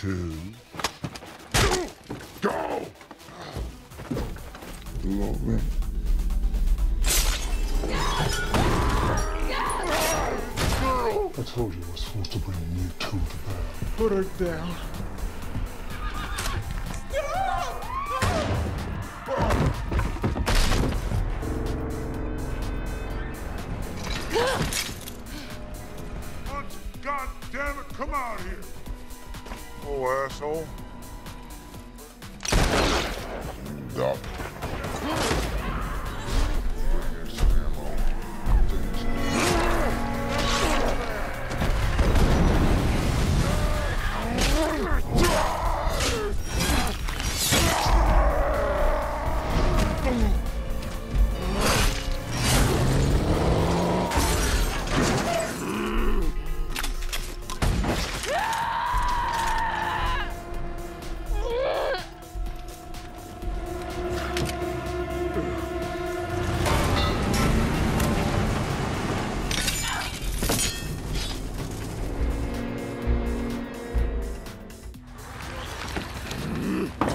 two, go! Glory. I told you I was supposed to bring you to the bed. Put her down. God damn it, come out here. Oh, asshole. Stop.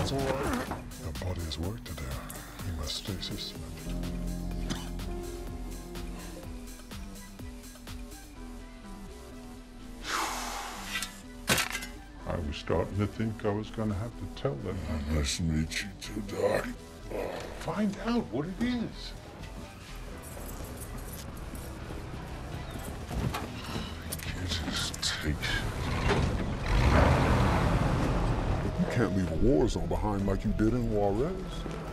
The body is worked to death. You must stasis it. I was starting to think I was going to have to tell them. I must meet you two, Doc. Find out what it is. You can't leave a war zone behind like you did in Juarez.